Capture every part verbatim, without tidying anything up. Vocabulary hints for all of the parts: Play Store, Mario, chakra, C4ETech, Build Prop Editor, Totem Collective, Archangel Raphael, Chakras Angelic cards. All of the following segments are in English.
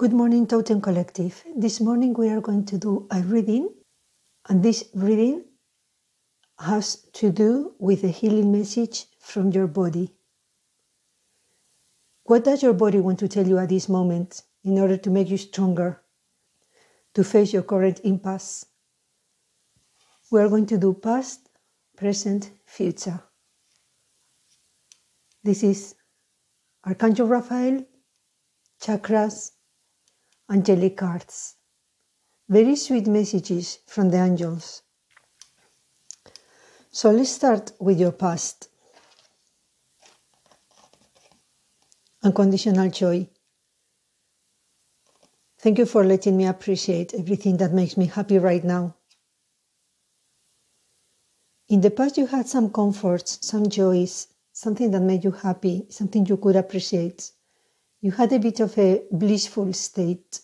Good morning, Totem Collective. This morning we are going to do a reading, and this reading has to do with a healing message from your body. What does your body want to tell you at this moment in order to make you stronger, to face your current impasse? We are going to do past, present, future. This is Archangel Raphael, Chakras Angelic cards. Very sweet messages from the angels. So let's start with your past. Unconditional joy. Thank you for letting me appreciate everything that makes me happy right now. In the past you had some comforts, some joys, something that made you happy, something you could appreciate. You had a bit of a blissful state.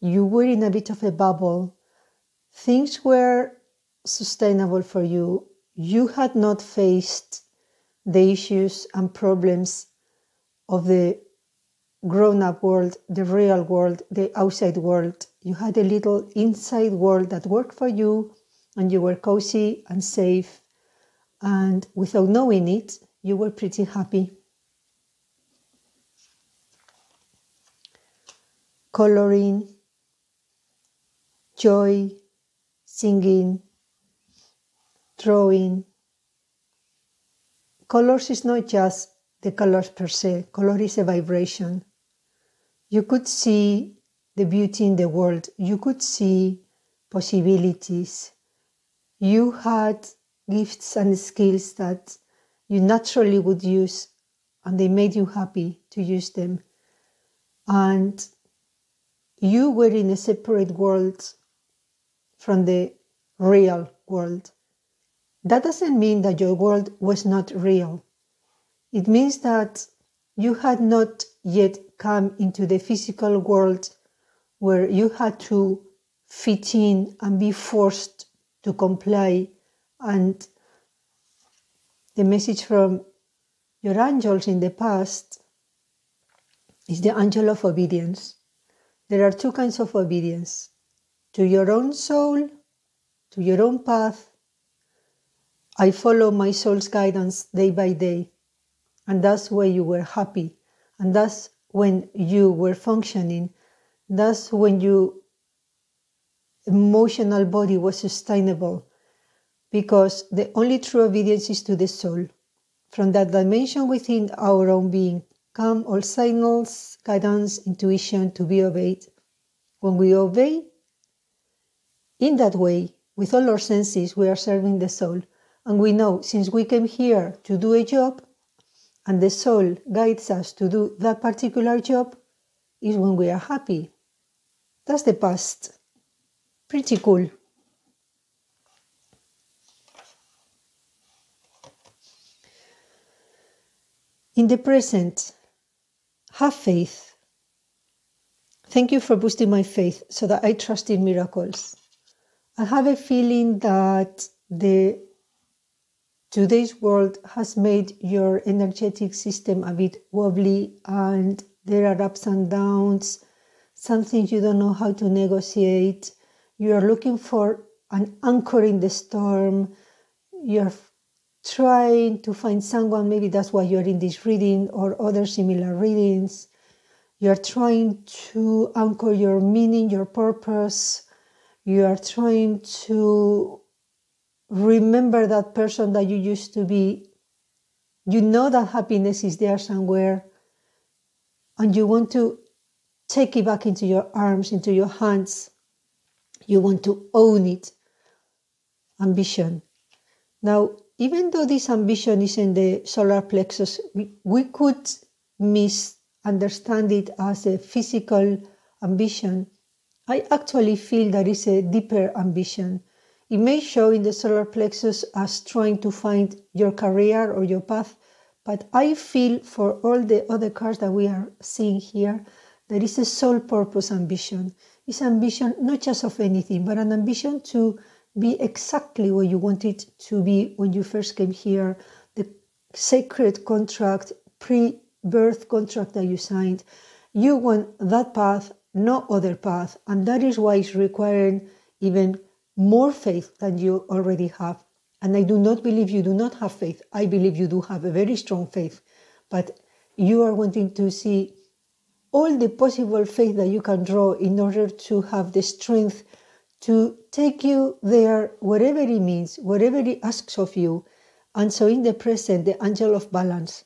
You were in a bit of a bubble. Things were sustainable for you. You had not faced the issues and problems of the grown-up world, the real world, the outside world. You had a little inside world that worked for you, and you were cozy and safe. And without knowing it, you were pretty happy. Coloring, joy, singing, drawing. Colors is not just the colors per se. Color is a vibration. You could see the beauty in the world. You could see possibilities. You had gifts and skills that you naturally would use, and they made you happy to use them. And you were in a separate world from the real world. That doesn't mean that your world was not real. It means that you had not yet come into the physical world where you had to fit in and be forced to comply. And the message from your angels in the past is the angel of obedience. There are two kinds of obedience: to your own soul, to your own path. I follow my soul's guidance day by day. And that's where you were happy. And that's when you were functioning. That's when your emotional body was sustainable. Because the only true obedience is to the soul. From that dimension within our own being come all signals, guidance, intuition to be obeyed. When we obey in that way, with all our senses, we are serving the soul. And we know, since we came here to do a job, and the soul guides us to do that particular job, is when we are happy. That's the past. Pretty cool. In the present, have faith. Thank you for boosting my faith so that I trust in miracles. I have a feeling that the today's world has made your energetic system a bit wobbly, and there are ups and downs, some things you don't know how to negotiate. You are looking for an anchor in the storm. You're trying to find someone. Maybe that's why you're in this reading or other similar readings. You're trying to anchor your meaning, your purpose. You are trying to remember that person that you used to be. You know that happiness is there somewhere, and you want to take it back into your arms, into your hands. You want to own it. Ambition. Now, even though this ambition is in the solar plexus, we, we could misunderstand it as a physical ambition. I actually feel that it's a deeper ambition. It may show in the solar plexus as trying to find your career or your path, but I feel for all the other cards that we are seeing here, there is a soul purpose ambition. It's ambition not just of anything, but an ambition to be exactly where you wanted to be when you first came here. The sacred contract, pre-birth contract that you signed. You want that path no other path, and that is why it's requiring even more faith than you already have. And I do not believe you do not have faith. I believe you do have a very strong faith, but you are wanting to see all the possible faith that you can draw in order to have the strength to take you there, whatever it means, whatever it asks of you. And so in the present, the angel of balance.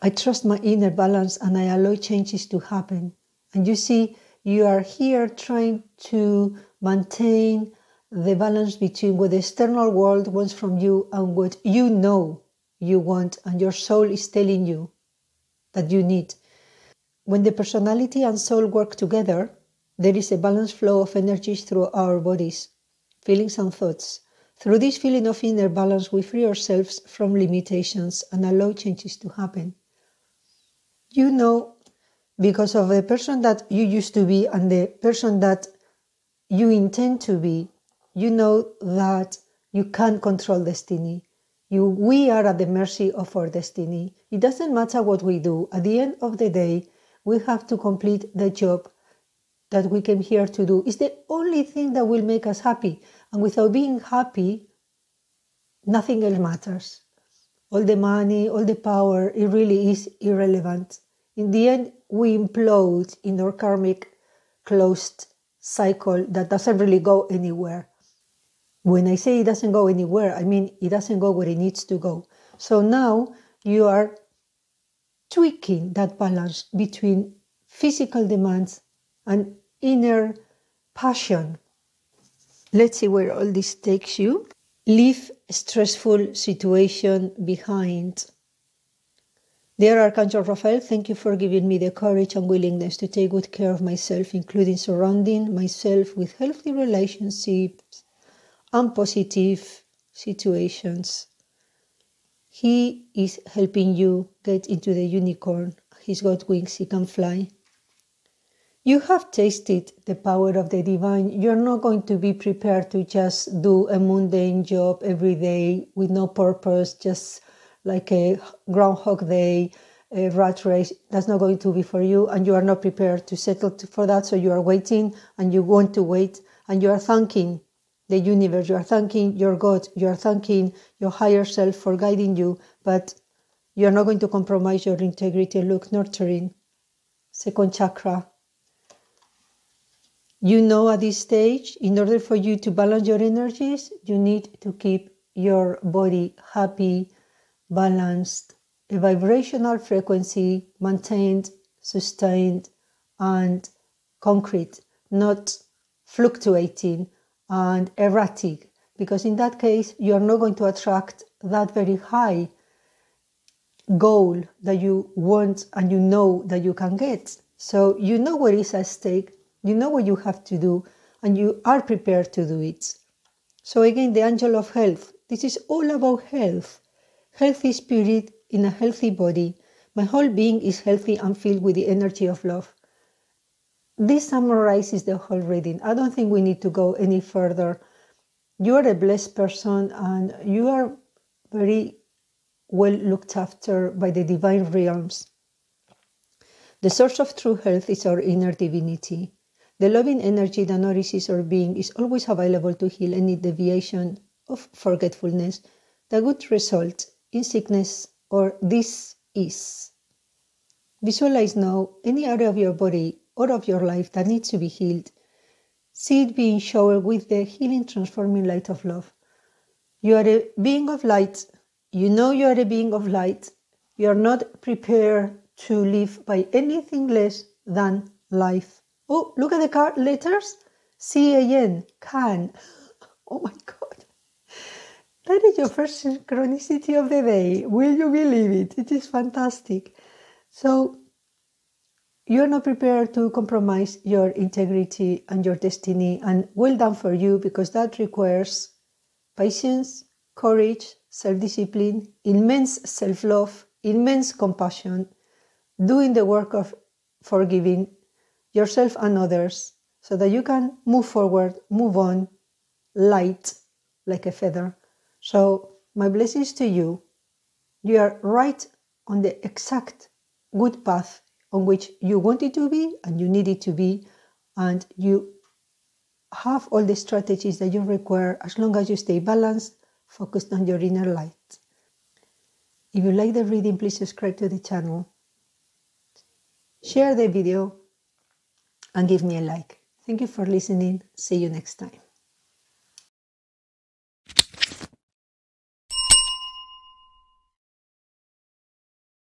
I trust my inner balance and I allow changes to happen. And you see, you are here trying to maintain the balance between what the external world wants from you and what you know you want and your soul is telling you that you need. When the personality and soul work together, there is a balanced flow of energies through our bodies, feelings and thoughts. Through this feeling of inner balance, we free ourselves from limitations and allow changes to happen. You know, because of the person that you used to be and the person that you intend to be, you know that you can't control destiny. You, we are at the mercy of our destiny. It doesn't matter what we do. At the end of the day, we have to complete the job that we came here to do. It's the only thing that will make us happy. And without being happy, nothing else matters. All the money, all the power, it really is irrelevant. In the end, we implode in our karmic closed cycle that doesn't really go anywhere. When I say it doesn't go anywhere, I mean it doesn't go where it needs to go. So now you are tweaking that balance between physical demands and inner passion. Let's see where all this takes you. Leave stressful situation behind. Dear Archangel Raphael, thank you for giving me the courage and willingness to take good care of myself, including surrounding myself with healthy relationships and positive situations. He is helping you get into the unicorn. He's got wings, he can fly. You have tasted the power of the divine. You're not going to be prepared to just do a mundane job every day with no purpose, just like a Groundhog Day, a rat race. That's not going to be for you, and you are not prepared to settle to, for that, so you are waiting, and you want to wait, and you are thanking the universe, you are thanking your God, you are thanking your higher self for guiding you, but you are not going to compromise your integrity. Look, nurturing, second chakra. You know at this stage, in order for you to balance your energies, you need to keep your body happy, balanced, a vibrational frequency maintained, sustained, and concrete, not fluctuating and erratic, because in that case, you are not going to attract that very high goal that you want and you know that you can get. So you know what is at stake. You know what you have to do, and you are prepared to do it. So again, the angel of health. This is all about health. Healthy spirit in a healthy body. My whole being is healthy and filled with the energy of love. This summarizes the whole reading. I don't think we need to go any further. You are a blessed person, and you are very well looked after by the divine realms. The source of true health is our inner divinity. The loving energy that nourishes our being is always available to heal any deviation of forgetfulness that would result in sickness or disease. Visualize now any area of your body or of your life that needs to be healed. See it being showered with the healing, transforming light of love. You are a being of light. You know you are a being of light. You are not prepared to live by anything less than life. Oh, look at the card letters. C A N, can. Oh my God. That is your first synchronicity of the day. Will you believe it? It is fantastic. So, you are not prepared to compromise your integrity and your destiny. And well done for you, because that requires patience, courage, self-discipline, immense self-love, immense compassion, doing the work of forgiving yourself and others, so that you can move forward, move on, light like a feather. So my blessings to you. You are right on the exact good path on which you want it to be and you need it to be, and you have all the strategies that you require as long as you stay balanced, focused on your inner light. If you like the reading, please subscribe to the channel, share the video, and give me a like. Thank you for listening. See you next time.